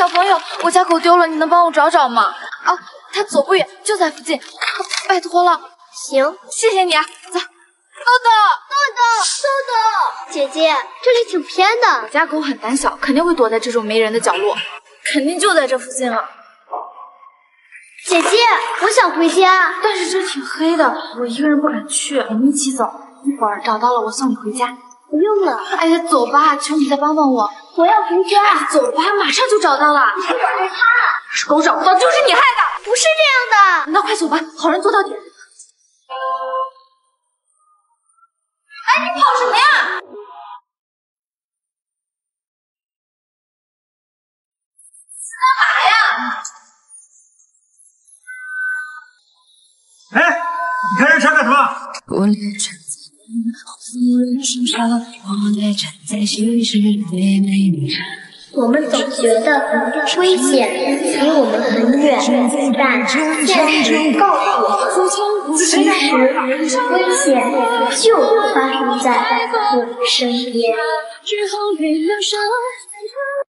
小朋友，我家狗丢了，你能帮我找找吗？啊，它走不远，就在附近，拜托了。行，谢谢你啊，走。豆豆，姐姐，这里挺偏的。我家狗很胆小，肯定会躲在这种没人的角落，肯定就在这附近了。姐姐，我想回家，但是这挺黑的，我一个人不敢去。我们一起走，一会儿找到了我送你回家。 不用了，哎呀，走吧，求你再帮帮我，我要回家。哎、走吧，马上就找到了。你是我害怕，是狗找不到，就是你害的，不是这样的。那快走吧，好人做到底。哎，你跑什么呀？干嘛呀？哎，你看这车干什么？ 我们总觉得危险离我们很远，但现实告诉我们，其实危险就发生在我们身边。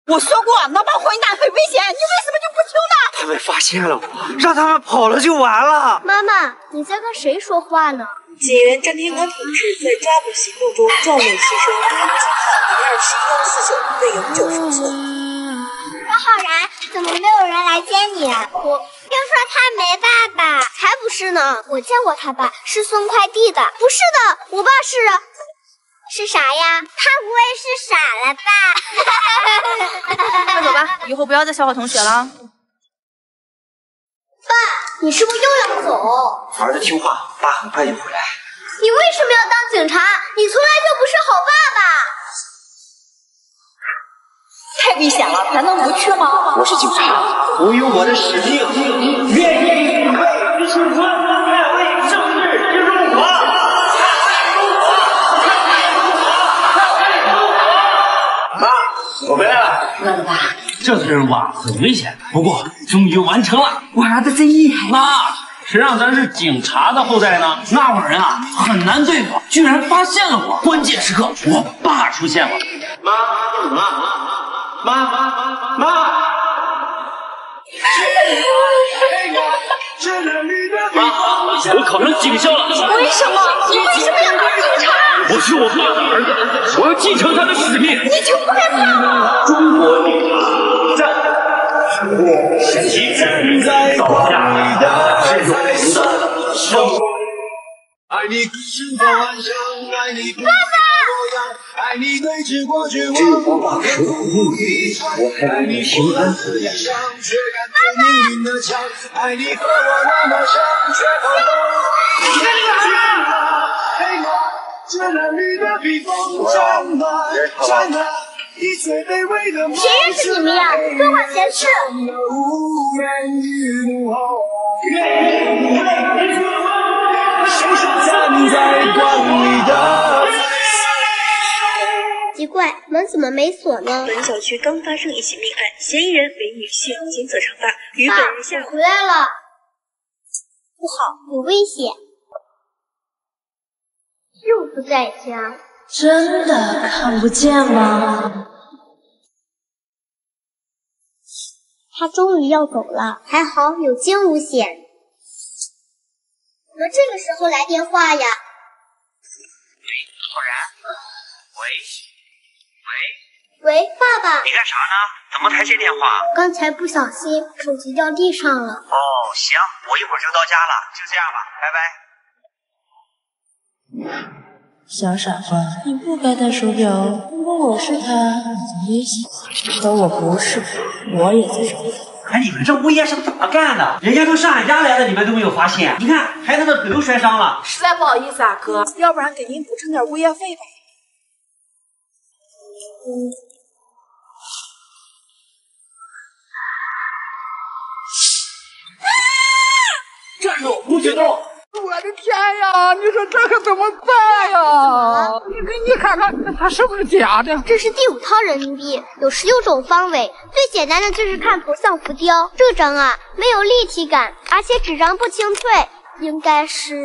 我说过，能帮火影打很危险，你为什么就不听呢？他们发现了我，让他们跑了就完了。妈妈，你在跟谁说话呢？ 警员詹天安同志在抓捕行动中壮烈牺牲，今年11月21号49被永久封存。王浩然，怎么没有人来接你啊？我听说他没爸爸，才不是呢！我见过他爸，是送快递的。不是的，我爸是啥呀？他不会是傻了吧？快走吧，以后不要再笑话同学了。爸。 你是不是又要走？儿子听话，爸很快就回来。你为什么要当警察？你从来就不是好爸爸！太危险了，咱能不去吗？我是警察，我有我的使命，愿意为祖国，捍卫正义之中华，捍卫中华！妈，我回来了。饿了吧？ 这次任务啊很危险，不过终于完成了。我儿子真厉害！妈，谁让咱是警察的后代呢？那伙人啊很难对付，居然发现了我。关键时刻，我爸出现了。妈！妈，我考上警校了。为什么？你为什么要当警察？ 我是我爸的儿子，我要继承他的使命。你就不该这样了！中国警察站，我是旗帜在脚下，是永恒的生活。爸爸，这往往是命运，我还能平安回来。爸爸。 这褴褛的披风沾满你最卑微的梦想。谁认识你们呀？更换闲事。奇怪，门怎么没锁呢？本小区刚发生一起命案，嫌疑人为女性，金色长发，于本日下午。爸，我回来了。不好，有危险。 又不在家，真的看不见吗？他终于要走了，还好有惊无险。怎么这个时候来电话呀？喂，浩然，喂，爸爸，你干啥呢？怎么才接电话？刚才不小心手机掉地上了。哦，行，我一会儿就到家了，就这样吧，拜拜。 小傻瓜，你不该戴手表。如果我是他，你危险。可我不是，我也在手表。哎，你们这物业是咋干的？人家从上俺家来的，你们都没有发现？你看，孩子的腿都摔伤了。实在不好意思啊，哥，要不然给您补偿点物业费吧。站住！不许动！ 我的天呀！你说这可怎么办呀？你看看，它是不是假的？这是第5套人民币，有16种方位。最简单的就是看图像浮雕，这张啊没有立体感，而且纸张不清脆，应该是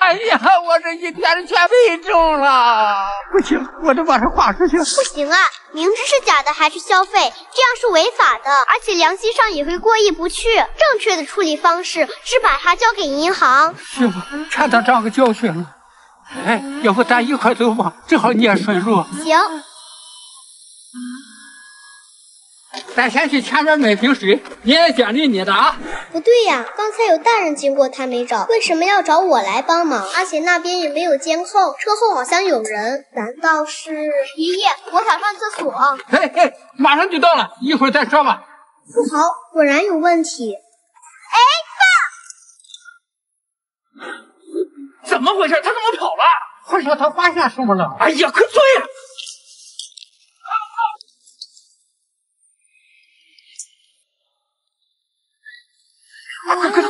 哎呀，我这一天全被中了！不行，我得把它画出去。不行啊，明知是假的还去消费，这样是违法的，而且良心上也会过意不去。正确的处理方式是把它交给银行。师傅，看他当个教训了。哎，要不咱一块走吧，正好你也顺路。行。咱先去前面买瓶水，你也奖励你的啊！不对呀，刚才有大人经过，他没找，为什么要找我来帮忙？而且那边也没有监控，车后好像有人，难道是……爷爷，我想上厕所。嘿嘿，马上就到了，一会儿再说吧。富豪果然有问题。哎，爸！怎么回事？他怎么跑了？快说他发现什么了？哎呀，快追！ 快快快！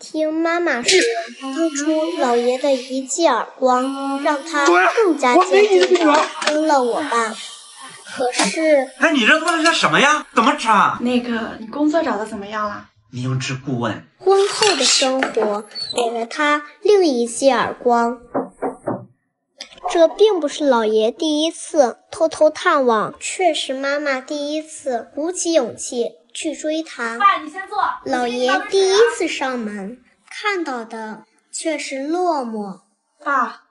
听妈妈说，当初老爷的一记耳光让他更加坚定地跟了我爸。可是……哎，你这做的是什么呀？怎么吃啊？那个，你工作找的怎么样了？明知故问。婚后的生活给了他另一记耳光。 这并不是老爷第一次偷偷探望，却是妈妈第一次鼓起勇气去追他。爸，你先坐。老爷第一次上门，看到的却是落寞。爸，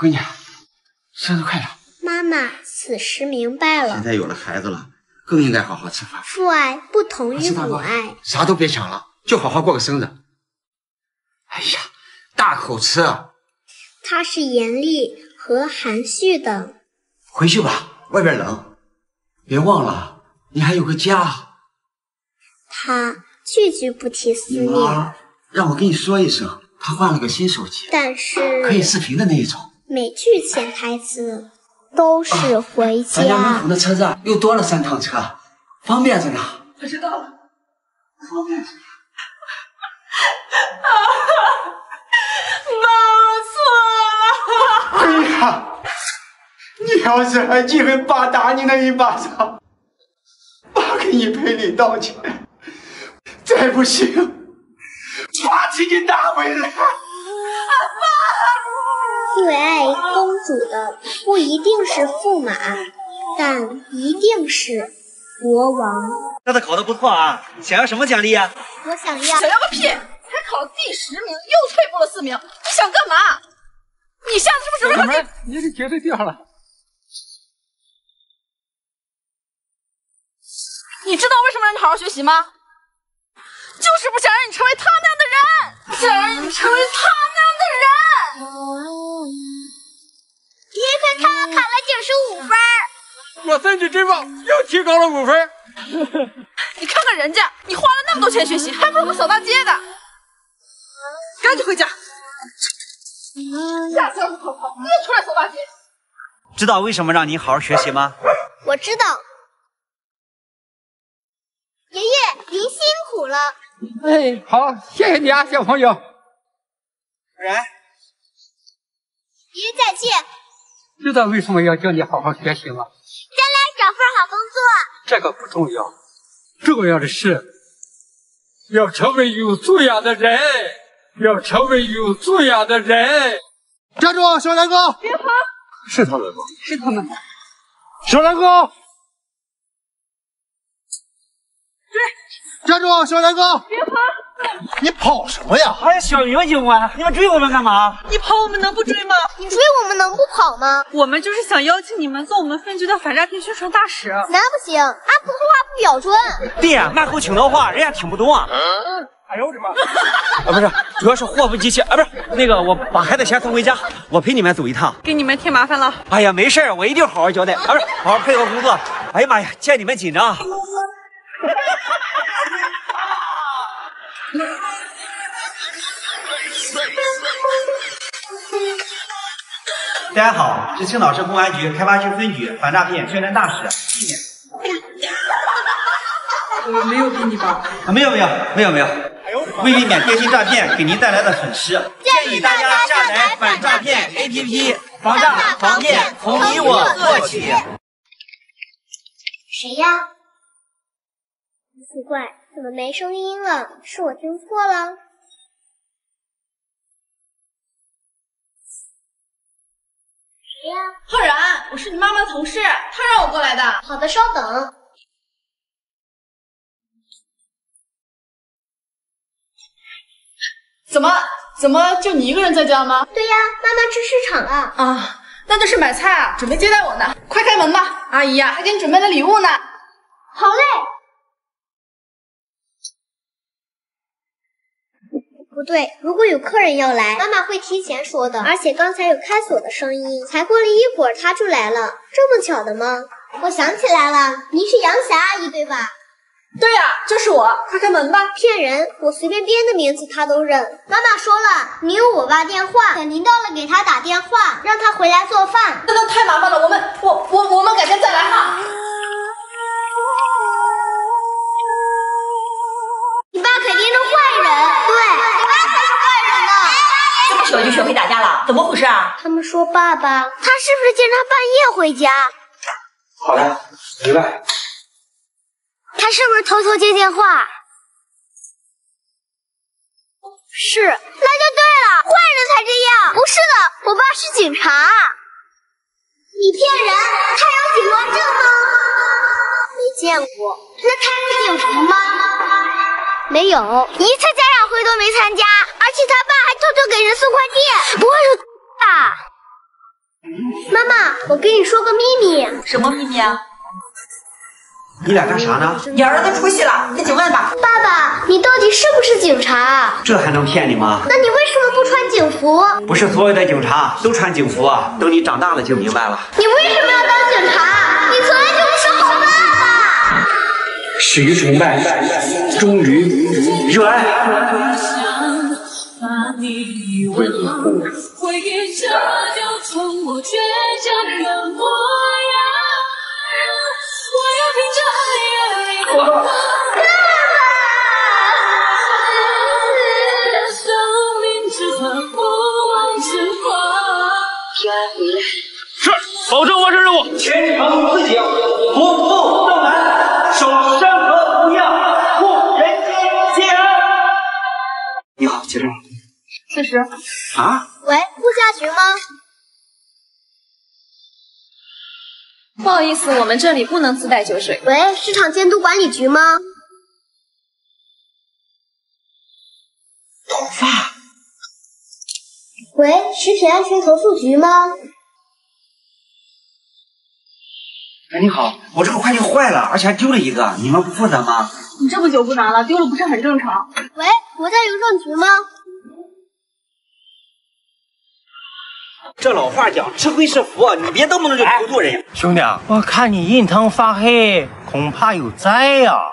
闺女，生日快乐！妈妈此时明白了，现在有了孩子了，更应该好好吃饭。父爱不同于母爱，啥都别想了，就好好过个生日。哎呀，大口吃！ 他是严厉和含蓄的。回去吧，外边冷，别忘了你还有个家。他句句不提思念。妈让我跟你说一声，他换了个新手机，但是可以视频的那一种。每句潜台词都是回家。咱家门口的车站又多了3趟车，方便着呢。我知道了，方便着呢。妈，我错了。闺女啊，你要是还记恨爸打你那一巴掌，爸给你赔礼道歉。再不行，爸给你打回来。爸，最爱公主的不一定是驸马，但一定是国王。那他考得不错啊，想要什么奖励啊？我想要。想要个屁！ 才考第10名，又退步了4名，你想干嘛？你下次是不是要……你得绝对掉了。你知道为什么让你好好学习吗？就是不想让你成为他那样的人，不想让你成为他那样的人。你看他考了95分，我身体真棒，又提高了5分。你看看人家，你花了那么多钱学习，还不如我扫大街的。 赶紧回家！下次要是逃跑，你也出来扫大街。知道为什么让你好好学习吗？我知道。爷爷，您辛苦了。哎，好，谢谢你啊，小朋友。然，爷爷再见。知道为什么要叫你好好学习吗？将来找份好工作。这个不重要，重要的是要成为有素养的人。 要成为有素养的人。家住，小南哥。别跑！是他们吗？是他们。小南哥。对。家住，小南哥。别跑！你跑什么呀？哎呀，小明警官，你们追我们干嘛？你跑我们能不追吗？你追我们能不跑吗？我们就是想邀请你们做我们分局的反诈骗宣传大使。那不行，俺普通话不标准。对呀，骂口青岛话人家听不懂啊。嗯 哎呦我的妈！啊，不是，主要是祸不及前啊，不是那个，我把孩子先送回家，我陪你们走一趟，给你们添麻烦了。哎呀，没事儿，我一定好好交代，啊，不是，好好配合工作。哎呀妈呀，见你们紧张。大家好，是青岛市公安局开发区分局反诈骗宣传大使纪念。我没有给你吧？啊，没有。 为避免电信诈骗给您带来的损失，建议大家下载反诈骗 APP， 防诈防骗，从你我做起。谁呀？奇怪，怎么没声音了？是我听错了？谁呀？浩然，我是你妈妈的同事，她让我过来的。好的，稍等。 怎么就你一个人在家吗？对呀，妈妈去市场了。啊，那就是买菜啊，准备接待我呢。快开门吧，阿姨呀，还给你准备了礼物呢。好嘞。不对，如果有客人要来，妈妈会提前说的。而且刚才有开锁的声音，才过了一会儿他就来了，这么巧的吗？我想起来了，您是杨霞阿姨对吧？ 对呀、啊，就是我，快开门吧！骗人，我随便编的名字他都认。妈妈说了，您有我爸电话，等您到了给他打电话，让他回来做饭。那太麻烦了，我们改天再来哈。你爸肯定是坏人，对，你爸才是坏人呢！这么小就学会打架了，怎么回事啊？他们说爸爸，他是不是经常半夜回家？好了，明白。 他是不是偷偷接电话？是，那就对了，坏人才这样。不是的，我爸是警察。你骗人，他有警官证吗？没见过。那他有警服吗？没有。你一次家长会都没参加，而且他爸还偷偷给人送快递。不会是吧？妈妈，我跟你说个秘密。什么秘密啊？ 你俩干啥呢？你儿子出息了，自己问吧。爸爸，你到底是不是警察？这还能骗你吗？那你为什么不穿警服？不是所有的警察都穿警服啊，等你长大了就明白了。你为什么要当警察？你从来就不是好爸爸。始于崇拜，忠于热爱，为了护。 爸爸，平安回来。是，保证完成任务。全体防护自己，不负正南，守山河不让，护人间皆安。你好，结账。40。啊？喂，物价局吗？ 不好意思，我们这里不能自带酒水。喂，市场监督管理局吗？头发。喂，食品安全投诉局吗？哎，你好，我这个快递坏了，而且还丢了一个，你们不负责吗？你这么久不拿了，丢了不是很正常？喂，国家邮政局吗？ 这老话讲，吃亏是福，你别动不动就投诉人家。兄弟，我看你印堂发黑，恐怕有灾呀、啊。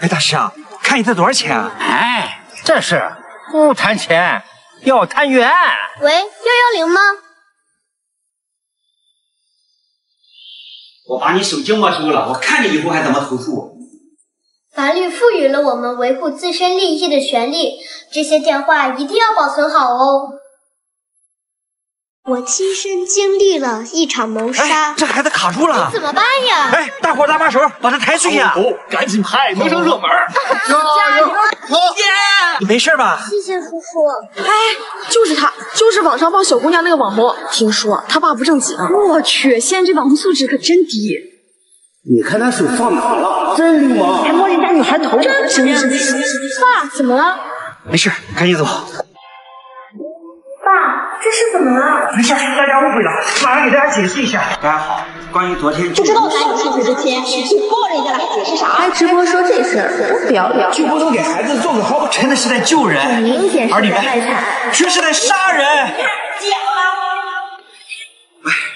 哎，大师啊，看一次多少钱、啊？哎，这是不谈钱，要谈缘。喂，110吗？我把你手机没收了，我看你以后还怎么投诉。法律赋予了我们维护自身利益的权利，这些电话一定要保存好哦。 我亲身经历了一场谋杀，哎、这孩子卡住了，怎么办呀？哎，大伙搭把手，把他抬出去呀！赶紧拍，谋生热门！加油！好，你没事吧？谢谢叔叔。哎，就是他，就是网上抱小姑娘那个网红。听说他爸不正经。我去，现在这网红素质可真低。你看他手放哪了？真流氓！还摸人家女孩头！真是的！爸，怎么了？没事，赶紧走。 爸，这是怎么了？没事，大家误会了，马上给大家解释一下。大家好，关于昨天不知道哪里出去之前去抱人家了，还解释啥？还直播说这事儿，不要脸！就不能给孩子做个好？真的是在救人，很明显是在卖惨，却是在杀人。哎，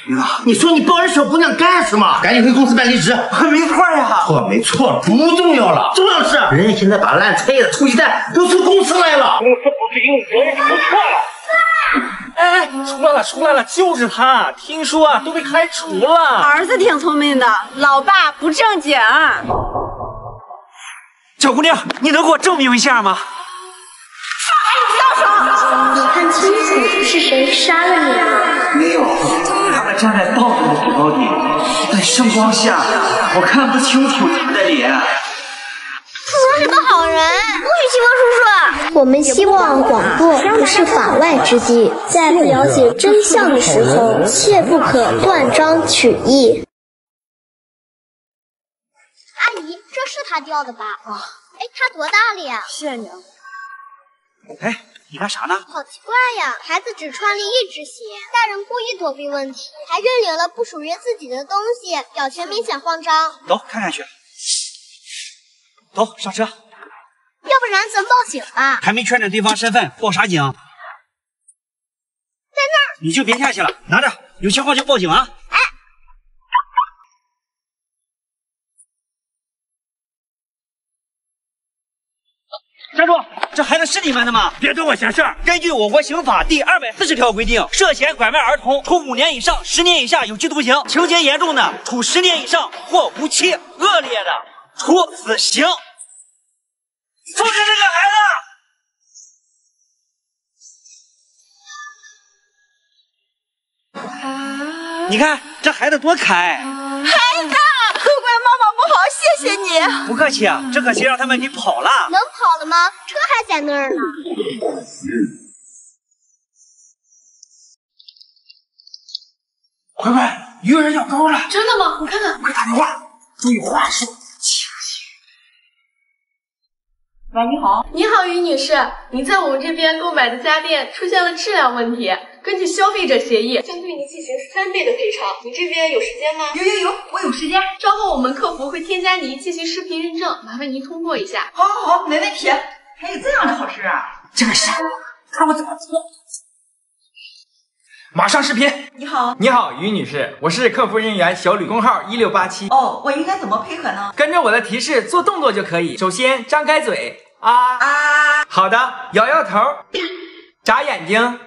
领导，你说你抱人小姑娘干什么？赶紧回公司办离职。没错呀，错没错，不重要了，重要是人家现在把烂菜叶、臭鸡蛋都送公司来了，公司不去用责任就不错了。 哎，出来了，出来了！就是他，听说啊都被开除了。儿子挺聪明的，老爸不正经。小姑娘，你能给我证明一下吗？放手！你看清楚是谁杀了你了？没有，他们站在道德制高点，在圣光下，我看不清楚你们的脸。好人，我与西蒙叔叔，我们希望广播不是法外之地，在不了解真相的时候，切不可断章取义。阿姨，这是他掉的吧？啊，哎，他多大了呀？谢谢你。哎，你干啥呢？好奇怪呀，孩子只穿了一只鞋，大人故意躲避问题，还认领了不属于自己的东西，表情明显慌张。走，看看去。 走，上车。要不然咱报警吧。还没确认对方身份，报啥警？在那儿。你就别客气了，拿着，有情况就报警啊。哎。站住！这孩子是你们的吗？别跟我闲事儿。根据我国刑法第240条规定，涉嫌拐卖儿童，处5年以上10年以下有期徒刑；情节严重的，处10年以上或无期；恶劣的。 处死刑！放开这个孩子！你看这孩子多可爱！孩子，乖乖，妈妈不好，谢谢你。不客气啊，这可惜让他们给跑了。能跑了吗？车还在那儿呢。乖乖，有人要高了！真的吗？我看看。快打电话，注意话术。 喂，你好，你好，于女士，您在我们这边购买的家电出现了质量问题，根据消费者协议将对您进行3倍的赔偿，您这边有时间吗？有，我有时间。稍后我们客服会添加您进行视频认证，麻烦您通过一下。好，好，好，没问题。还有这样的好事啊！真是，看我怎么做。马上视频。你好，你好，于女士，我是客服人员小吕，工号1687。哦，我应该怎么配合呢？跟着我的提示做动作就可以。首先张开嘴。 啊，好的，摇摇头，眨眼睛，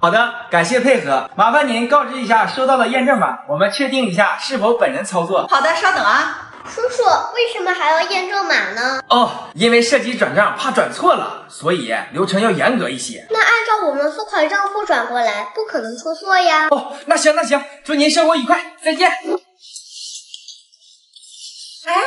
好的，感谢配合，麻烦您告知一下收到的验证码，我们确定一下是否本人操作。好的，稍等啊，叔叔，为什么还要验证码呢？哦，因为涉及转账，怕转错了，所以流程要严格一些。那按照我们付款账户转过来，不可能出错呀。哦，那行那行，祝您生活愉快，再见。哎，他怎么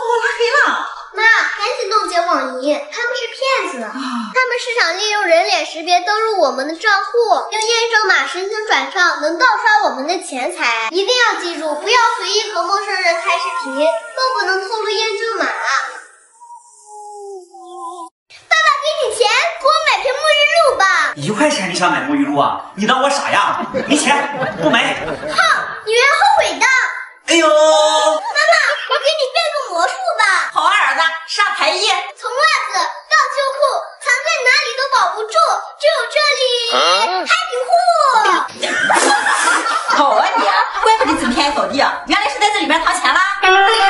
把我拉黑了？ 妈，赶紧冻结网银，他们是骗子，他们是想利用人脸识别登录我们的账户，用验证码申请转账，能盗刷我们的钱财。一定要记住，不要随意和陌生人开视频，更不能透露验证码。爸爸给你钱，给我买瓶沐浴露吧。1块钱你想买沐浴露啊？你当我傻呀？没钱不买。哼，你会后悔的。哎呦，妈妈。 我给你变个魔术吧！好啊，儿子，啥才艺？从袜子到秋裤，藏在哪里都保不住，只有这里。Happy 裤！好啊你啊，怪不得今天扫地啊，原来是在这里边藏钱啦！妈妈别生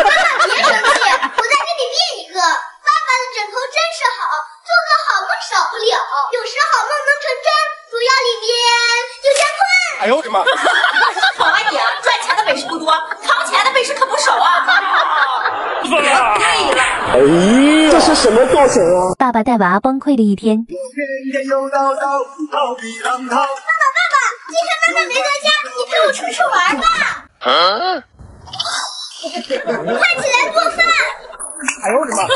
气，我再给你变一个。爸爸的枕头真是好，做个好梦少不了。有时好梦能成真，毒药里边有乾坤。哎呦我的妈！好啊你啊，赚钱的本事不多。 本事可不少啊！别对了，哎，这是什么造型啊？爸爸带娃崩溃的一天。爸爸，今天妈妈没在家，你陪我出去玩吧。啊！快起来做饭！哎呦我的妈！爸。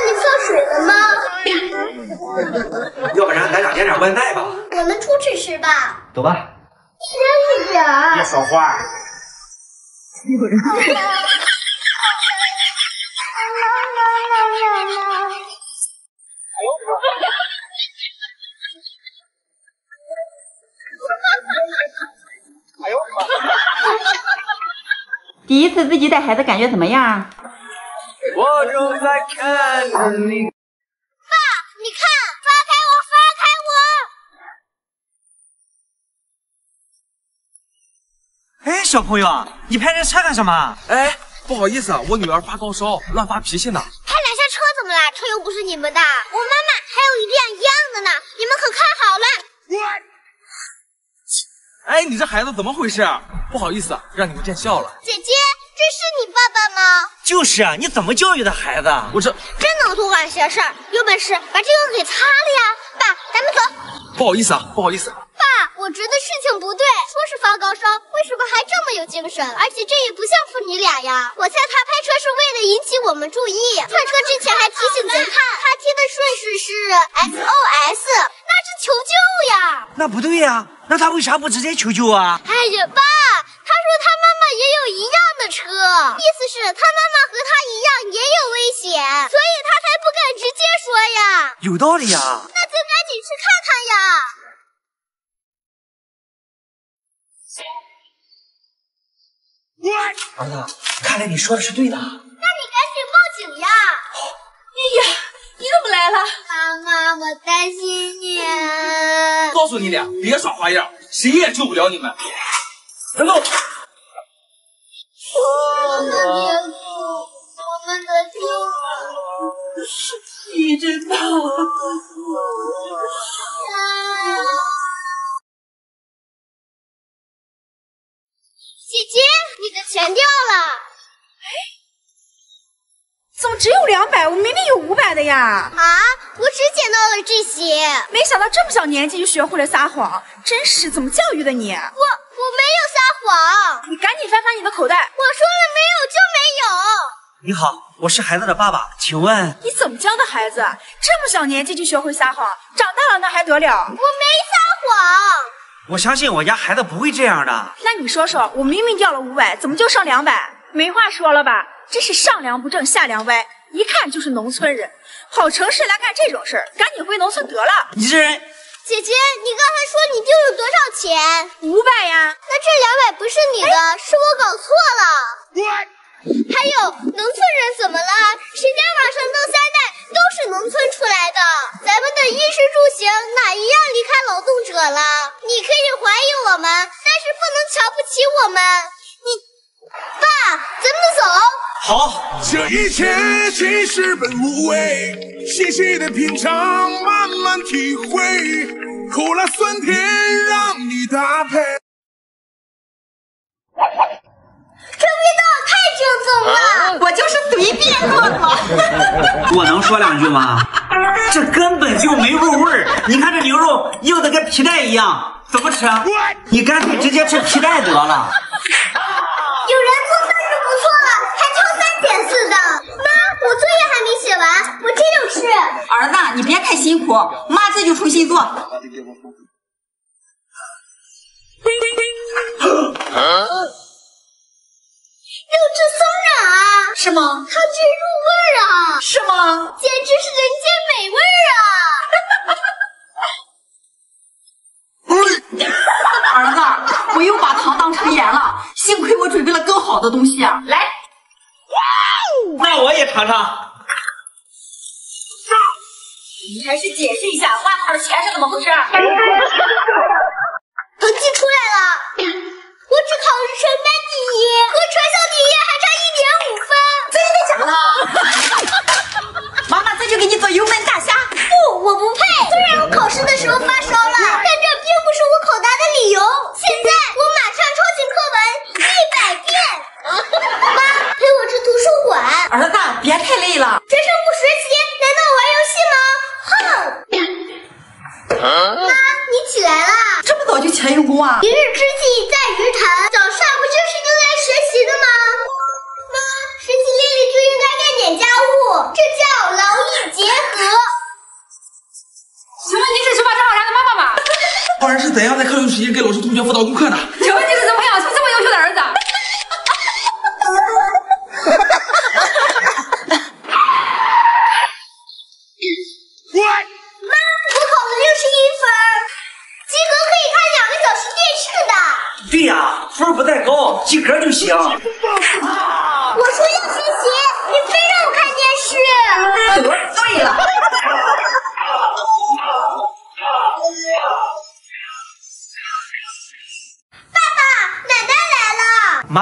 你放水了吗？要不然咱俩点点外卖吧。我们出去吃吧。走吧。深一点。别说话。哎呦我的妈！第一次自己带孩子，感觉怎么样？ 我正在看着你，爸，你看，放开我，放开我！哎，小朋友啊，你拍这车干什么？哎，不好意思啊，我女儿发高烧，乱发脾气呢。拍两下车怎么了？车又不是你们的，我妈妈还有一辆一样的呢，你们可看好了。哎，你这孩子怎么回事？不好意思啊，让你们见笑了。姐姐。 这是你爸爸吗？就是啊，你怎么教育的孩子？我这真能多管闲事儿，有本事把这个给擦了呀！爸，咱们走。不好意思啊，不好意思。爸，我觉得事情不对，说是发高烧，为什么还这么有精神？而且这也不像父女俩呀。我猜他拍车是为了引起我们注意，踹车之前还提醒咱看，他踢的顺序是 SOS， 那是求救呀。那不对呀，那他为啥不直接求救啊？哎呀，爸，他说他妈妈也有一样的车，意思是他妈妈和他一样也有危险，所以他才不敢直接说呀。有道理呀。那咱赶紧去看看呀。 儿子，看来你说的是对的。那你赶紧报警呀！哎呀，你怎么来了？妈妈，我担心你。告诉你俩，别耍花样，谁也救不了你们。别动！我们别哭，我们得救。你真棒！姐姐，你的钱掉了。哎，怎么只有200？我明明有500的呀！啊，我只捡到了这些。没想到这么小年纪就学会了撒谎，真是怎么教育的你？我没有撒谎。你赶紧翻翻你的口袋。我说了没有就没有。你好，我是孩子的爸爸，请问你怎么教的孩子？这么小年纪就学会撒谎，长大了那还得了？我没撒谎。 我相信我家孩子不会这样的。那你说说，我明明掉了500，怎么就剩200？没话说了吧？真是上梁不正下梁歪，一看就是农村人，跑城市来干这种事儿，赶紧回农村得了。你这人，姐姐，你刚才说你丢了多少钱？500呀。那这200不是你的，是我搞错了。还有农村人怎么了？谁家往上蹬3代都是农村出来的，咱们的衣食住行哪一样离开劳动者了？你可以怀疑我们，但是不能瞧不起我们。你，爸，咱们走。好，这一切其实本无味，细细的品尝，慢慢体会，苦辣酸甜让你搭配。这味道。 正宗了，我就是随便做的。我能说两句吗？这根本就没入味儿。你看这牛肉硬的跟皮带一样，怎么吃啊？你干脆直接吃皮带得了。有人做饭就不错了，还挑3点4的。妈，我作业还没写完，我这就吃。儿子，你别太辛苦，妈这就重新做。肉质松软啊，是吗？汤汁入味啊，是吗？简直是人间美味啊！儿子，我又把糖当成盐了，幸亏我准备了更好的东西啊！来，那我也尝尝。你还是解释一下外套的钱是怎么回事？成绩出来了。 我只考了全班第1，和全校第1还差1.5分。真的假的？妈妈这就给你做油焖大虾。不，我不配。虽然我考试的时候发烧了，但这并不是我考达的理由。现在我马上抄起课文100遍。妈，陪我去图书馆。儿子，别太累了。学生不学习，难道玩游戏吗？哼！妈，你起来了。这么早就起来用功啊？一日之计在。 早上不就是用来学习的吗？妈，学习累了就应该干点家务，这叫劳逸结合。请问您是手把张宝山的妈妈吗？我儿是怎样在课余时间给老师同学辅导功课的？请问您是怎么培养出这么优秀的儿子？妈，我考了61分。 及格可以看2个小时电视的。对呀，分不太高，及格就行。我说要学习，你非让我看电视。得罪了。爸爸，奶奶来了。妈，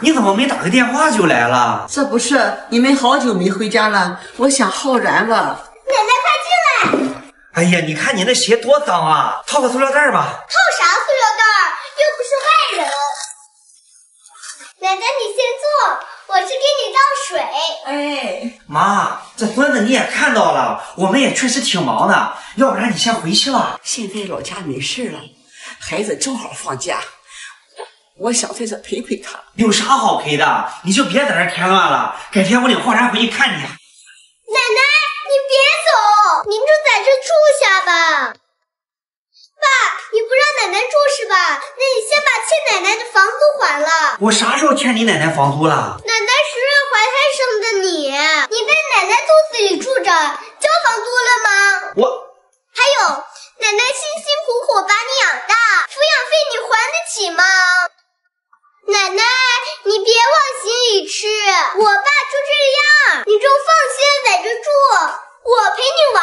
你怎么没打个电话就来了？这不是你们好久没回家了，我想浩然了。 哎呀，你看你那鞋多脏啊！套个塑料袋吧。套啥塑料袋？又不是外人。奶奶，你先坐，我去给你倒水。哎，妈，这墩子你也看到了，我们也确实挺忙的，要不然你先回去了。现在老家没事了，孩子正好放假，我想在这陪陪他。有啥好陪的？你就别在那添乱了，改天我领浩然回去看你。奶奶，你别走，您就在这住下吧。爸，你不让奶奶住是吧？那你先把欠奶奶的房租还了。我啥时候欠你奶奶房租了？奶奶怀胎生的你在奶奶肚子里住着，交房租了吗？我还有，奶奶辛辛苦苦把你养大，抚养费你还得起吗？奶奶，你别往心里吃，我爸就这样，你就放心在这住，我陪你玩。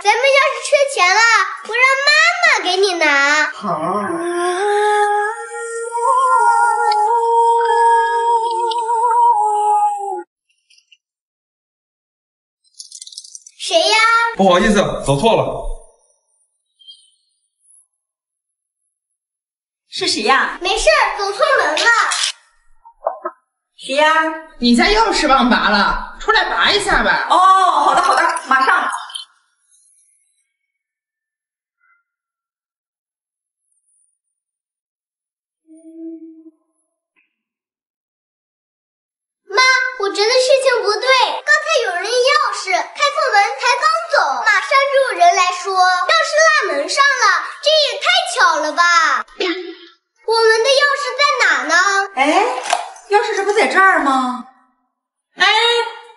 咱们要是缺钱了，我让妈妈给你拿。好。 谁呀？不好意思，走错了。是谁呀？没事，走错门了。谁呀？你家钥匙忘拔了，出来拔一下吧。哦，好的好的，马上。妈，我觉得事情不对。 有人钥匙，开错门才刚走，马上就有人来说钥匙落门上了，这也太巧了吧！我们的钥匙在哪呢？哎，钥匙这不在这儿吗？哎，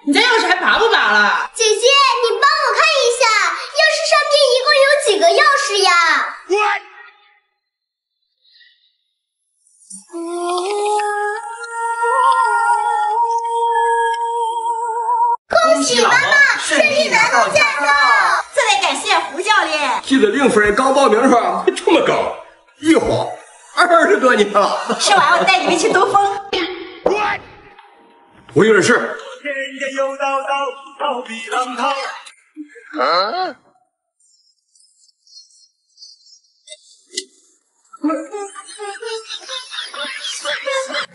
你家钥匙还拔不拔了？姐姐，你帮我看一下，钥匙上面一共有几个钥匙呀？恭喜妈妈顺利拿到驾照！特别感谢胡教练。记得令夫人刚报名的时候这么高，一晃20多年了。吃完我带你们去兜风。我有点事。啊？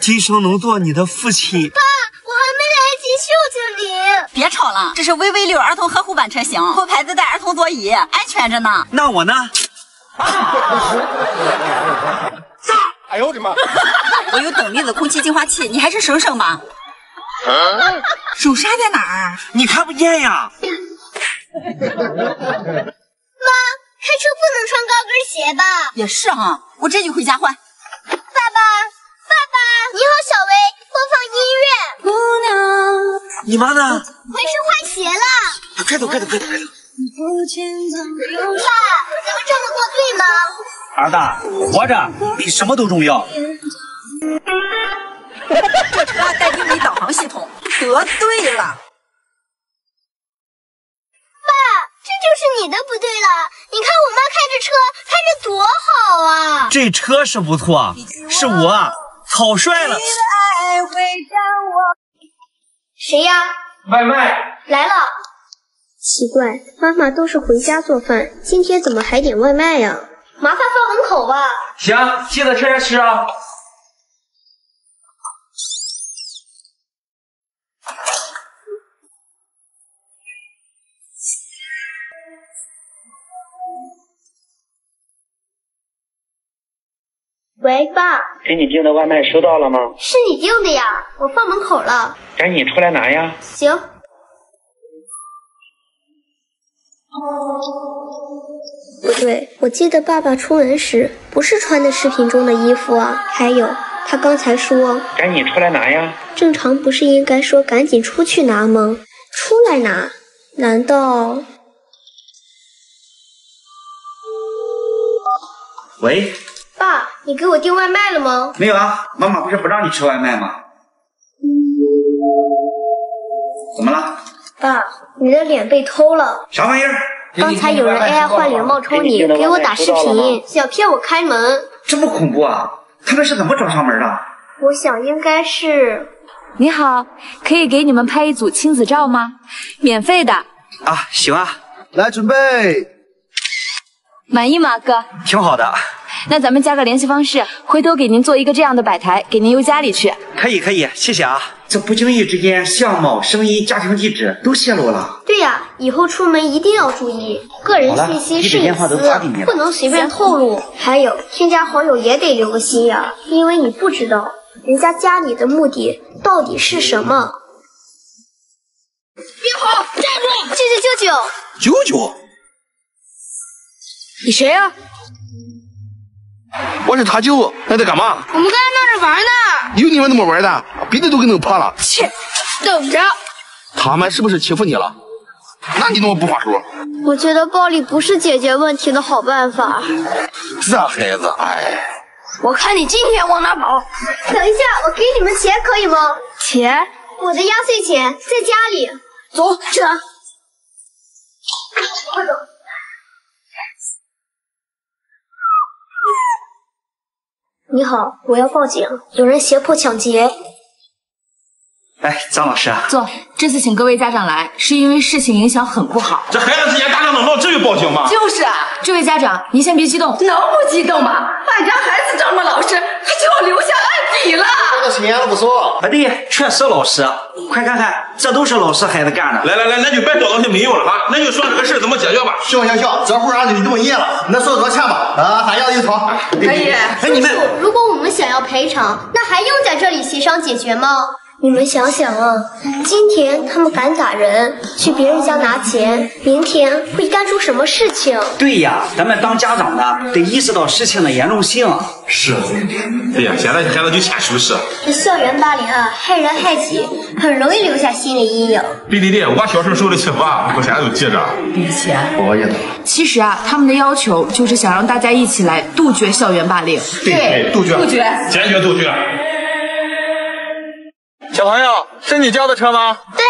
今生能做你的父亲。爸，我还没来得及秀秀你。 别吵了，这是 VV6 儿童呵护版车型，后排自带儿童座椅，安全着呢。那我呢？哎呦我的妈！我有等离子空气净化器，你还是省省吧。手刹在哪儿？你看不见呀。妈，开车不能穿高跟鞋吧？也是哈，我这就回家换。爸爸，你好，小薇，播放音乐。姑娘。 你妈呢？回去换鞋了。快走！爸，咱们这么做对吗？儿子，活着比什么都重要。这车带英语导航系统，得对了。爸，这就是你的不对了。你看我妈开着车，开着多好啊！这车是不错，是我草率了。 谁呀？外卖来了。奇怪，妈妈都是回家做饭，今天怎么还点外卖呀？麻烦放门口吧。行，记得天天吃啊。喂，爸。给你订的外卖收到了吗？是你订的呀，我放门口了。 赶紧出来拿呀！行。不对，我记得爸爸出门时不是穿的视频中的衣服啊。还有，他刚才说赶紧出来拿呀。正常不是应该说赶紧出去拿吗？出来拿？难道？喂，爸，你给我订外卖了吗？没有啊，妈妈不是不让你吃外卖吗？ 怎么了，爸？你的脸被偷了。啥玩意儿？刚才有人 AI 换脸冒充你，给我打视频，想骗我开门。这么恐怖啊！他们是怎么找上门的？我想应该是……你好，可以给你们拍一组亲子照吗？免费的。啊，行啊。来准备。满意吗，哥？挺好的。那咱们加个联系方式，回头给您做一个这样的摆台，给您邮家里去。可以，谢谢啊。这不经意之间，相貌、声音、家庭地址都泄露了。对呀、啊，以后出门一定要注意，个人信息是隐私，不能随便透露。还有，添加好友也得留个心眼，因为你不知道人家加你的目的到底是什么。别跑，站住！舅舅，你谁呀、啊？ 我是他舅，那在干嘛？我们刚才闹着玩呢。有你们那么玩的？别的都给弄怕了。切，等着。他们是不是欺负你了？那你怎么不还手？我觉得暴力不是解决问题的好办法。这孩子，哎。我看你今天往哪跑！等一下，我给你们钱可以吗？钱？我的压岁钱在家里。走，去拿。快走。 你好，我要报警，有人胁迫抢劫。哎，张老师，坐。这次请各位家长来，是因为事情影响很不好。这孩子之间打架能闹至于报警吗？就是啊，这位家长，您先别激动，能不激动吗？俺家孩子这么老实，他就要留下案底了。这个钱不错，啊对，确实老实。快看看，这都是老实孩子干的。来，那就别找那些没用了啊，那就说这个事怎么解决吧。行，这会儿俺就动议了，那说多少钱吧？啊，咱要一套。可以。哎，你们。 如果我们想要赔偿，那还用在这里协商解决吗？你们想想啊，今天他们敢打人，去别人家拿钱，明天会干出什么事情？对呀，咱们当家长的得意识到事情的严重性。是，哎呀，现在孩子就欠收拾。这校园霸凌啊，害人害己，很容易留下心理阴影。对，我小时候受的惩罚，我现在都记着。以前熬夜的。其实啊，他们的要求就是想让大家一起来杜绝校园霸凌。对，杜绝，坚决杜绝。 小朋友，是你叫的车吗？对，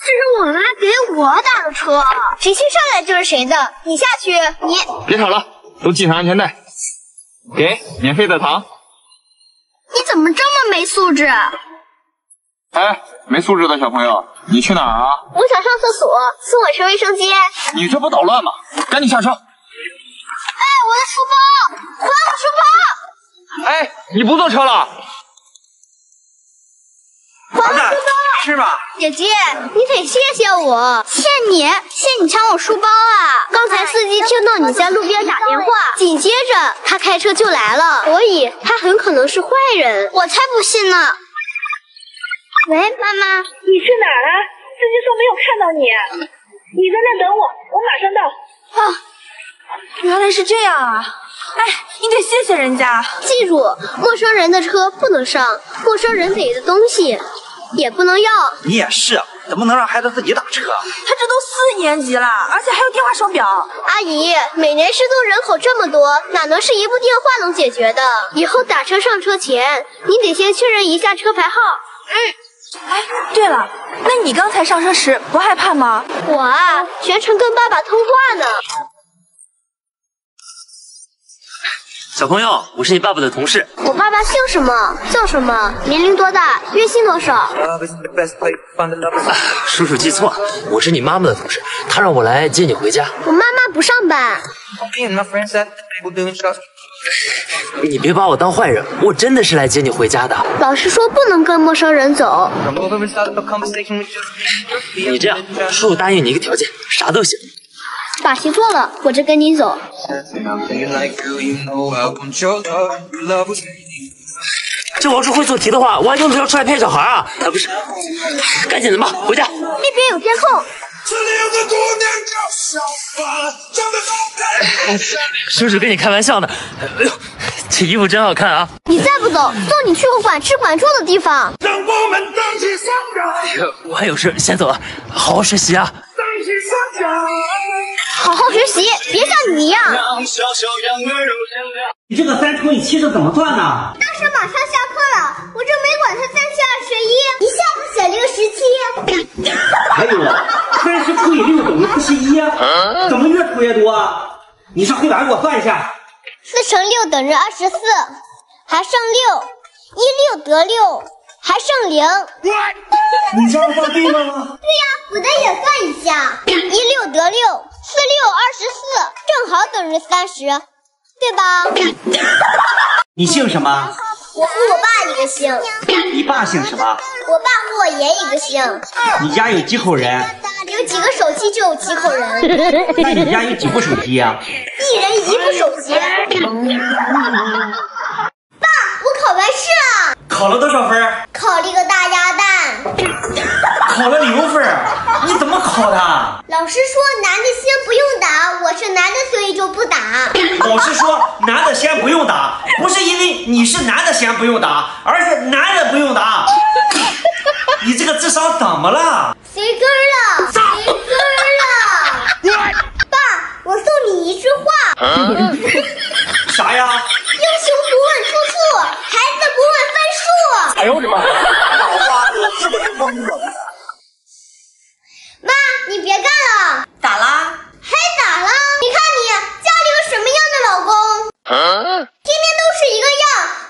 这是我妈给我打的车。谁先上来就是谁的，你下去。你别吵了，都系上安全带。给，免费的糖。你怎么这么没素质？哎，没素质的小朋友，你去哪儿啊？我想上厕所，送我去卫生间。你这不捣乱吗？赶紧下车。哎，我的书包，还我书包！哎，你不坐车了？ 儿子，吃吧。姐姐，你得谢谢我，谢你抢我书包啊！刚才司机听到你在路边打电话，紧接着他开车就来了，所以他很可能是坏人。我才不信呢！喂，妈妈，你去哪儿了？司机说没有看到你，你在那等我，我马上到。啊，原来是这样啊！ 哎，你得谢谢人家。记住，陌生人的车不能上，陌生人给的东西也不能要。你也是，怎么能让孩子自己打车？他这都4年级了，而且还有电话手表。阿姨，每年失踪人口这么多，哪能是一部电话能解决的？以后打车上车前，你得先确认一下车牌号。嗯。哎，对了，那你刚才上车时不害怕吗？我啊，全程跟爸爸通话呢。 小朋友，我是你爸爸的同事。我爸爸姓什么？叫什么？年龄多大？月薪多少？叔叔记错，我是你妈妈的同事，她让我来接你回家。我妈妈不上班。你别把我当坏人，我真的是来接你回家的。老师说不能跟陌生人走。你这样，叔叔答应你一个条件，啥都行。 把题做了，我就跟你走。这王叔会做题的话，我还用得着出来骗小孩啊？啊，不是，赶紧的吧，回家。那边有监控。叔叔跟你开玩笑呢。哎呦，这衣服真好看啊！你再不走，送你去个管吃管住的地方。让我们荡起双桨。我还有事，先走了，好好学习啊。荡起双桨。 好好学习，别像你一样。你这个3×7是怎么算呢？当时马上下课了，我就没管他3×7=21，一下子写了个17。还有30×6等于41，怎么越出越多啊？你上黑板给我算一下。4×6等于24，还剩6，16得6，还剩0。你这样算对吗？对呀，我再也算一下，16得6。 46=24，正好等于30，对吧？你姓什么？我和我爸一个姓。你爸姓什么？我爸和我爷一个姓。你家有几口人？有几个手机就有几口人。那你家有几部手机呀？一人一部手机。爸，我考完试了。考了多少分？考了一个大鸭蛋。考了0分，你怎么考的？老师说男的先不用打，我是男的，所以就不打。老师说男的先不用打，不是因为你是男的先不用打，而是男人不用打。你这个智商怎么了？随根了，随根了。爸，我送你一句话。啥呀？英雄不问出处，孩子不问分数。哎呦我的妈！脑瓜子是不是懵了？ 妈，你别干了！咋啦？还咋啦？你看你家里有什么样的老公？天天都是一个样，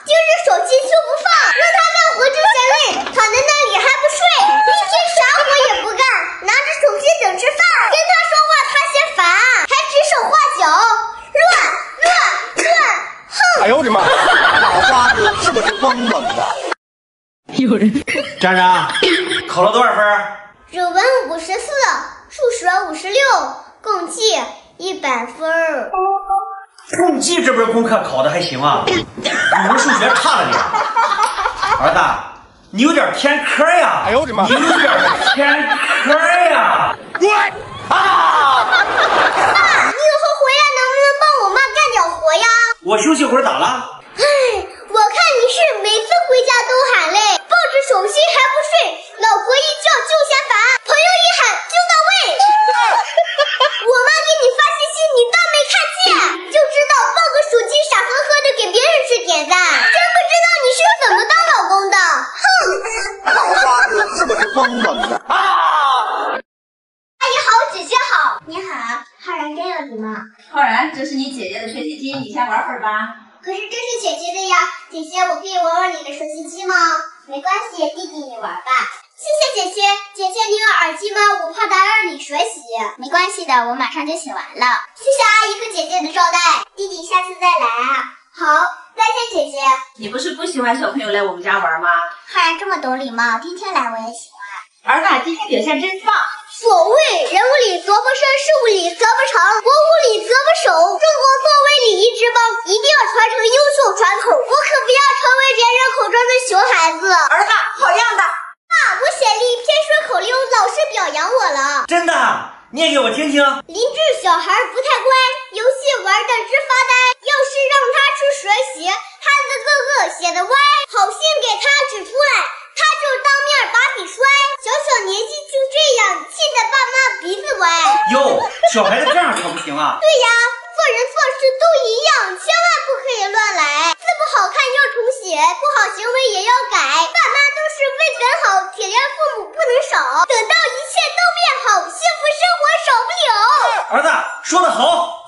盯着手机就不放，让他干活就嫌累，躺在那里还不睡，一天啥活也不干，拿着手机等吃饭。跟他说话他嫌烦，还指手画脚，乱！哼！哎呦我的妈！脑瓜子是不是懵懵的？有人。珊珊，考了多少分？ 语文54，数学56，共计100分。共计这门功课考的还行啊，语文数学差了点。儿子，你有点偏科呀！哎呦我的妈！你有点偏科呀！滚！啊！爸，你以后回来能不能帮我妈干点活呀？我休息会儿咋了？唉，我看你是每次回家都喊累，抱着手机还不睡。 老婆一叫就嫌烦，朋友一喊就到位。我妈给你发信息，你当没看见，就知道抱个手机傻呵呵的给别人是点赞，真不知道你是怎么当老公的。哼，脑瓜子是不是懵懵的啊？阿姨好，姐姐好，你好，浩然真有礼貌。浩然，这是你姐姐的学习机，你先玩会儿吧。可是这是姐姐的呀，姐姐，我可以玩玩你的学习机吗？没关系，弟弟你玩吧。 谢谢姐姐，姐姐你有耳机吗？我怕打扰你学习。没关系的，我马上就洗完了。谢谢阿姨和姐姐的招待，弟弟下次再来啊。好，再见姐姐。你不是不喜欢小朋友来我们家玩吗？浩然这么懂礼貌，天天来我也喜欢。儿子今天表现真棒。所谓人无理则不伸，事无理则不成，我无礼则不守。中国作为礼仪之邦，一定要传承优秀传统，我可不要成为别人口中的熊孩子。儿子，好样的！ 爸，我写了一篇顺口溜，老师表扬我了。真的，念给我听听。邻居小孩不太乖，游戏玩的直发呆。要是让他去学习，他的哥哥写的歪，好心给他指出来，他就当面把笔摔。小小年纪就这样，气得爸妈鼻子歪。哟，小孩子这样可不行啊。对呀，做人做事都一样，千万不可以乱来。字不好看要重写，不好行为也要改。爸妈都是为人好。 体谅父母不能少，等到一切都变好，幸福生活少不了。儿子说得好。